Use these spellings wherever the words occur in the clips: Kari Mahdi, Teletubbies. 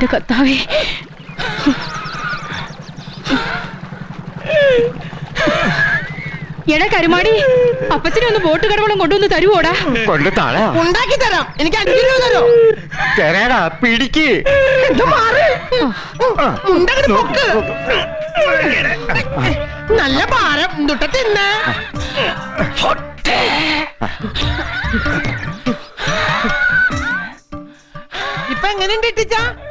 benda kat tawi. Yada Kari Mahdi, apatnya orang boat garwalan kondo itu taruh orang. Kondo tanah. Unda kita ram, ini kan kiri orang ram. Terang lah, pediki. Itu maru. Unda kita bok. Nallah maru, duit tertentu. Hotte. Ipan ganin deh tika,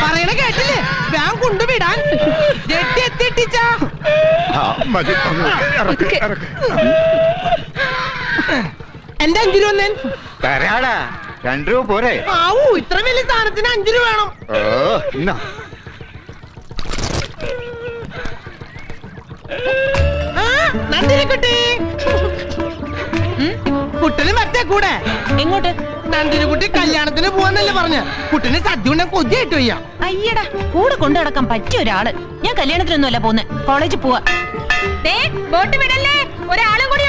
Parena ketelah. Bang kundu bidan, detik tica. Macam erak. Anda anjuru nen? Terada, anjuru boleh. Awu, itra milik tanah tina anjuru beram. Oh, na. Ah, nanti lekuti. Kuttele macam kuda. Enggak deh. Nanti ni kuda kalyan tu ni buat ni leparnya. Kuda ni satu ni kau je itu ya. Aiyah dah, kuda kondo ada kampacci orang. Yang kalyan tu ni lepoh ni. College puah. Dek, boat ni berani. Orang orang kau ni